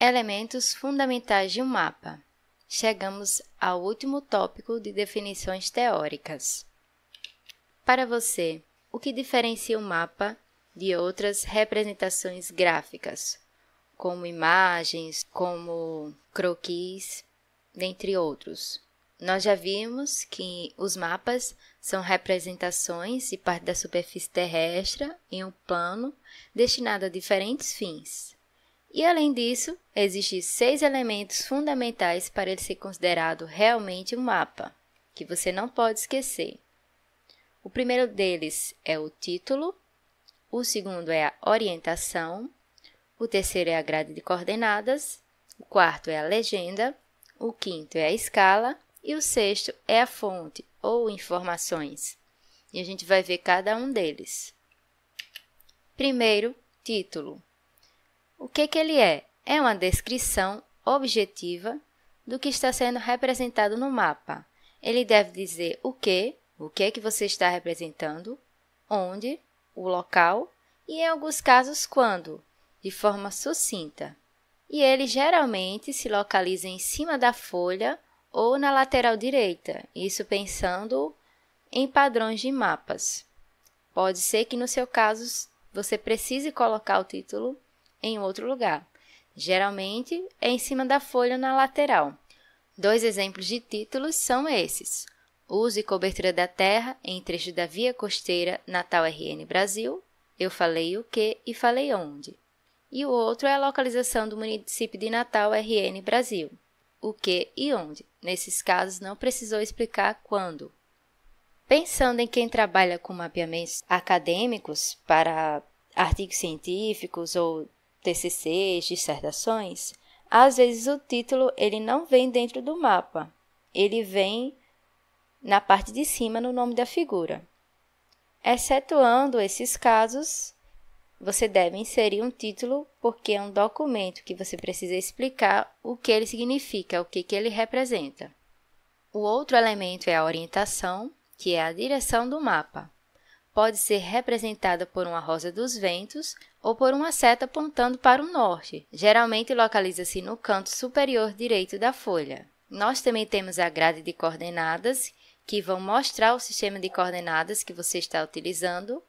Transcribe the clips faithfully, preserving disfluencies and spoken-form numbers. Elementos fundamentais de um mapa. Chegamos ao último tópico de definições teóricas. Para você, o que diferencia o mapa de outras representações gráficas, como imagens, como croquis, dentre outros? Nós já vimos que os mapas são representações de parte da superfície terrestre em um plano destinado a diferentes fins. E, além disso, existem seis elementos fundamentais para ele ser considerado realmente um mapa, que você não pode esquecer. O primeiro deles é o título, o segundo é a orientação, o terceiro é a grade de coordenadas, o quarto é a legenda, o quinto é a escala, e o sexto é a fonte ou informações, e a gente vai ver cada um deles. Primeiro, título. O que que ele é? É uma descrição objetiva do que está sendo representado no mapa. Ele deve dizer o que, o que que você está representando, onde, o local e, em alguns casos, quando, de forma sucinta. E ele geralmente se localiza em cima da folha ou na lateral direita, isso pensando em padrões de mapas. Pode ser que, no seu caso, você precise colocar o título em outro lugar. Geralmente, é em cima da folha ou na lateral. Dois exemplos de títulos são esses: Uso e cobertura da terra em trecho da via costeira Natal R N Brasil. Eu falei o que e falei onde. E o outro é a localização do município de Natal R N Brasil. O que e onde. Nesses casos, não precisou explicar quando. Pensando em quem trabalha com mapeamentos acadêmicos para artigos científicos ou T C Cs, dissertações, às vezes o título ele não vem dentro do mapa, ele vem na parte de cima no nome da figura. Excetuando esses casos, você deve inserir um título porque é um documento que você precisa explicar o que ele significa, o que que ele representa. O outro elemento é a orientação, que é a direção do mapa. Pode ser representada por uma rosa dos ventos ou por uma seta apontando para o norte. Geralmente, localiza-se no canto superior direito da folha. Nós também temos a grade de coordenadas, que vão mostrar o sistema de coordenadas que você está utilizando,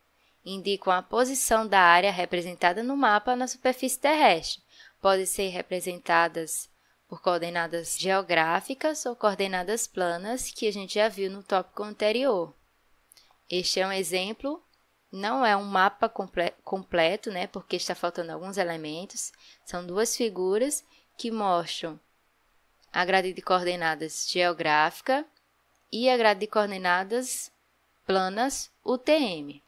indicam a posição da área representada no mapa na superfície terrestre. Podem ser representadas por coordenadas geográficas ou coordenadas planas, que a gente já viu no tópico anterior. Este é um exemplo, não é um mapa comple completo, né, porque está faltando alguns elementos. São duas figuras que mostram a grade de coordenadas geográfica e a grade de coordenadas planas U T M.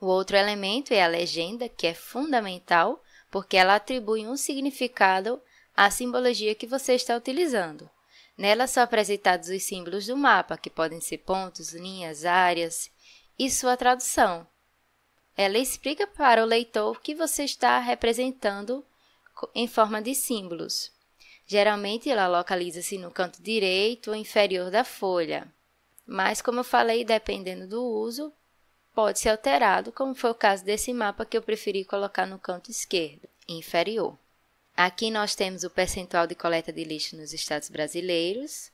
O outro elemento é a legenda, que é fundamental, porque ela atribui um significado à simbologia que você está utilizando. Nela são apresentados os símbolos do mapa, que podem ser pontos, linhas, áreas, e sua tradução. Ela explica para o leitor o que você está representando em forma de símbolos. Geralmente, ela localiza-se no canto direito ou inferior da folha, mas, como eu falei, dependendo do uso, pode ser alterado, como foi o caso desse mapa que eu preferi colocar no canto esquerdo, inferior. Aqui nós temos o percentual de coleta de lixo nos estados brasileiros.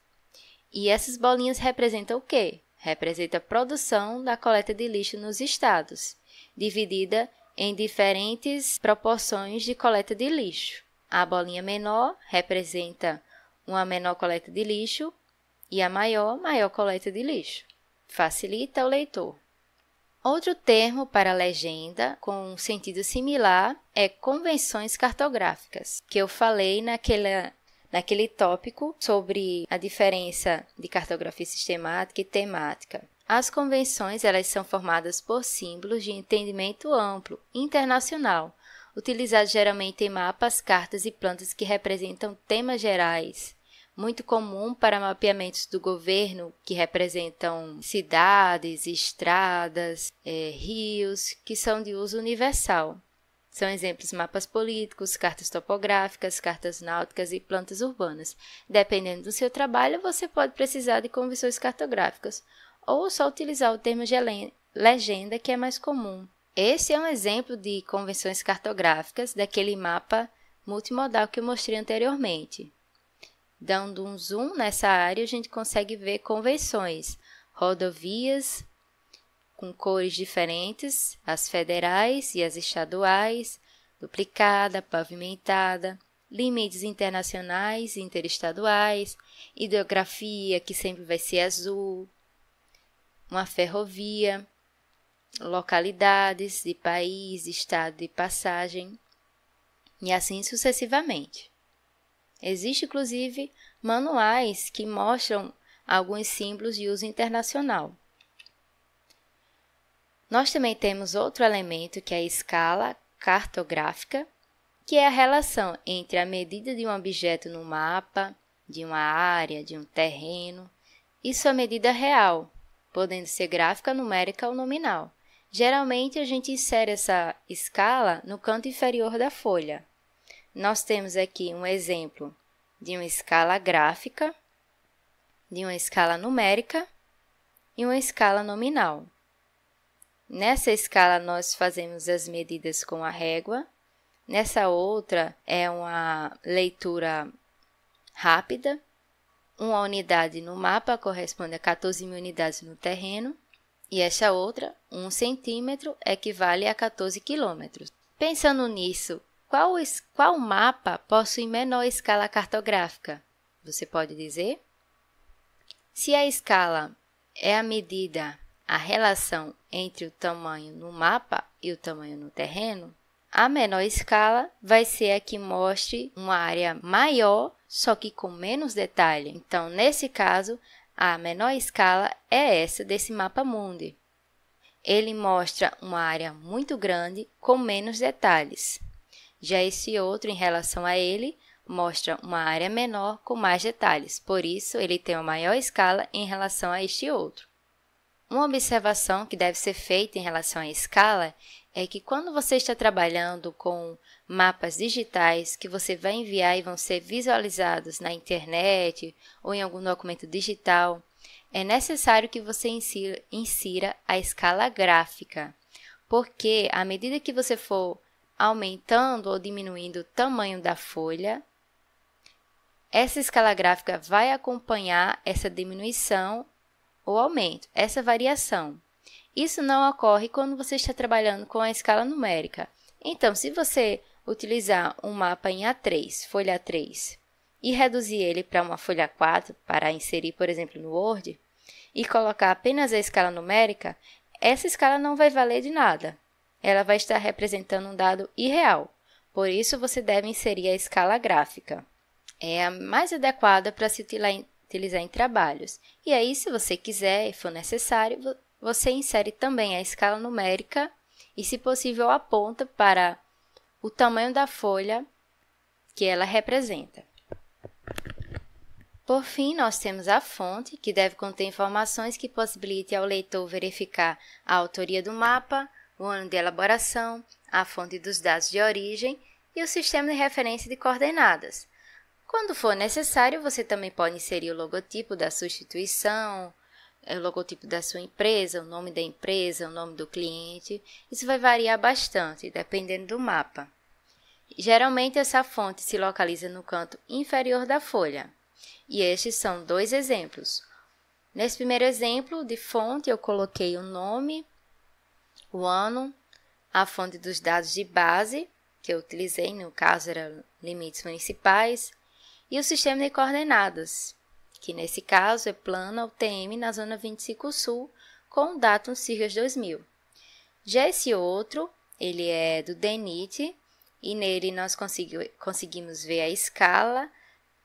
E essas bolinhas representam o quê? Representa a produção da coleta de lixo nos estados, dividida em diferentes proporções de coleta de lixo. A bolinha menor representa uma menor coleta de lixo e a maior, maior coleta de lixo. Facilita o leitor. Outro termo para a legenda com um sentido similar é convenções cartográficas, que eu falei naquela, naquele tópico sobre a diferença de cartografia sistemática e temática. As convenções elas são formadas por símbolos de entendimento amplo, internacional, utilizados geralmente em mapas, cartas e plantas que representam temas gerais. Muito comum para mapeamentos do governo que representam cidades, estradas, é, rios, que são de uso universal. São exemplos mapas políticos, cartas topográficas, cartas náuticas e plantas urbanas. Dependendo do seu trabalho, você pode precisar de convenções cartográficas ou só utilizar o termo de legenda, que é mais comum. Esse é um exemplo de convenções cartográficas daquele mapa multimodal que eu mostrei anteriormente. Dando um zoom nessa área, a gente consegue ver convenções, rodovias com cores diferentes, as federais e as estaduais, duplicada, pavimentada, limites internacionais e interestaduais, hidrografia, que sempre vai ser azul, uma ferrovia, localidades de país, estado de passagem, e assim sucessivamente. Existem, inclusive, manuais que mostram alguns símbolos de uso internacional. Nós também temos outro elemento, que é a escala cartográfica, que é a relação entre a medida de um objeto no mapa, de uma área, de um terreno, e sua medida real, podendo ser gráfica, numérica ou nominal. Geralmente, a gente insere essa escala no canto inferior da folha. Nós temos aqui um exemplo de uma escala gráfica, de uma escala numérica e uma escala nominal. Nessa escala, nós fazemos as medidas com a régua. Nessa outra, é uma leitura rápida. Uma unidade no mapa corresponde a quatorze mil unidades no terreno. E esta outra, um centímetro, equivale a quatorze quilômetros. Pensando nisso, qual, qual mapa possui menor escala cartográfica? Você pode dizer? Se a escala é a medida, a relação entre o tamanho no mapa e o tamanho no terreno, a menor escala vai ser a que mostre uma área maior, só que com menos detalhe. Então, nesse caso, a menor escala é essa desse mapa mundi. Ele mostra uma área muito grande com menos detalhes. Já esse outro, em relação a ele, mostra uma área menor com mais detalhes. Por isso, ele tem uma maior escala em relação a este outro. Uma observação que deve ser feita em relação à escala é que quando você está trabalhando com mapas digitais que você vai enviar e vão ser visualizados na internet ou em algum documento digital, é necessário que você insira a escala gráfica, porque à medida que você for aumentando ou diminuindo o tamanho da folha, essa escala gráfica vai acompanhar essa diminuição ou aumento, essa variação. Isso não ocorre quando você está trabalhando com a escala numérica. Então, se você utilizar um mapa em A três, folha A três, e reduzir ele para uma folha A quatro, para inserir, por exemplo, no Word, e colocar apenas a escala numérica, essa escala não vai valer de nada. Ela vai estar representando um dado irreal. Por isso, você deve inserir a escala gráfica. É a mais adequada para se utilizar em trabalhos. E aí, se você quiser e for necessário, você insere também a escala numérica e, se possível, aponta para o tamanho da folha que ela representa. Por fim, nós temos a fonte, que deve conter informações que possibilitem ao leitor verificar a autoria do mapa, o ano de elaboração, a fonte dos dados de origem e o sistema de referência de coordenadas. Quando for necessário, você também pode inserir o logotipo da sua instituição, o logotipo da sua empresa, o nome da empresa, o nome do cliente. Isso vai variar bastante, dependendo do mapa. Geralmente, essa fonte se localiza no canto inferior da folha. E estes são dois exemplos. Nesse primeiro exemplo de fonte, eu coloquei o nome, o ano, a fonte dos dados de base, que eu utilizei, no caso eram limites municipais, e o sistema de coordenadas, que nesse caso é plano U T M na zona vinte e cinco Sul, com o datum SIRGAS dois mil. Já esse outro, ele é do DENIT, e nele nós consegui, conseguimos ver a escala,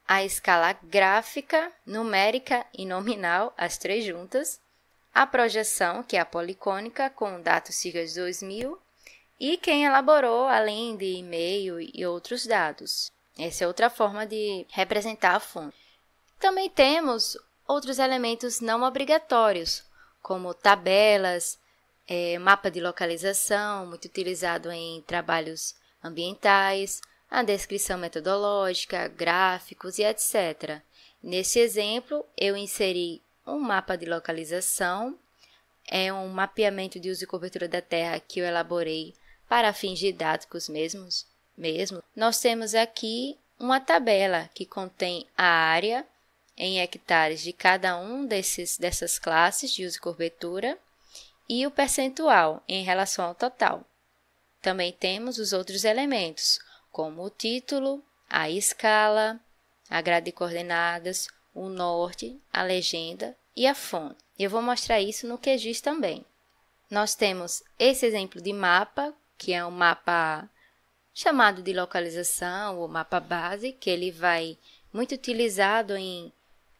a escala gráfica, numérica e nominal, as três juntas, a projeção, que é a policônica, com o datum SIRGAS dois mil, e quem elaborou, além de e-mail e outros dados. Essa é outra forma de representar a fonte. Também temos outros elementos não obrigatórios, como tabelas, é, mapa de localização, muito utilizado em trabalhos ambientais, a descrição metodológica, gráficos e etcétera. Neste exemplo, eu inseri um mapa de localização, é um mapeamento de uso e cobertura da terra que eu elaborei para fins didáticos mesmos, mesmo. Nós temos aqui uma tabela que contém a área em hectares de cada um desses, dessas classes de uso e cobertura e o percentual em relação ao total. Também temos os outros elementos, como o título, a escala, a grade de coordenadas, o norte, a legenda e a fonte. Eu vou mostrar isso no Q G I S também. Nós temos esse exemplo de mapa, que é um mapa chamado de localização ou mapa base, que ele vai muito utilizado em,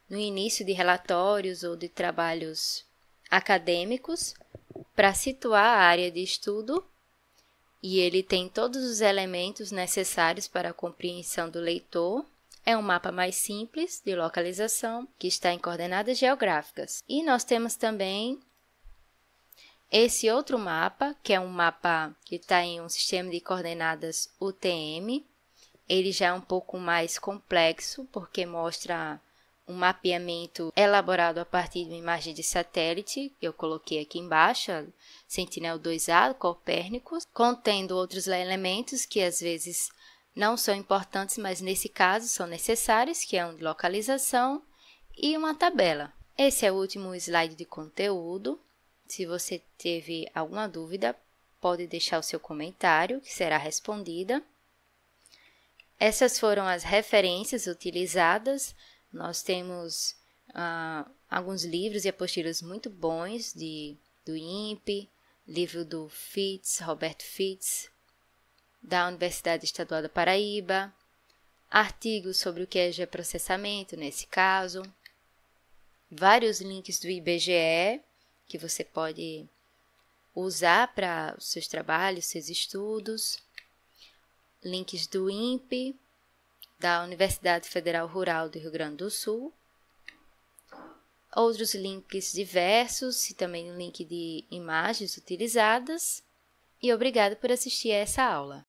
no início de relatórios ou de trabalhos acadêmicos para situar a área de estudo, e ele tem todos os elementos necessários para a compreensão do leitor. É um mapa mais simples de localização, que está em coordenadas geográficas. E nós temos também esse outro mapa, que é um mapa que está em um sistema de coordenadas U T M. Ele já é um pouco mais complexo, porque mostra um mapeamento elaborado a partir de uma imagem de satélite, que eu coloquei aqui embaixo, Sentinel dois A, Copernicus, contendo outros elementos que às vezes não são importantes, mas nesse caso são necessários, que é um de localização e uma tabela. Esse é o último slide de conteúdo. Se você teve alguma dúvida, pode deixar o seu comentário, que será respondida. Essas foram as referências utilizadas. Nós temos ah, alguns livros e apostilas muito bons de, do INPE, livro do Fitts, Roberto Fitts, da Universidade Estadual da Paraíba, artigos sobre o que é geoprocessamento, nesse caso, vários links do I B G E que você pode usar para os seus trabalhos, seus estudos, links do INPE, da Universidade Federal Rural do Rio Grande do Sul, outros links diversos e também um link de imagens utilizadas. E obrigado por assistir a essa aula.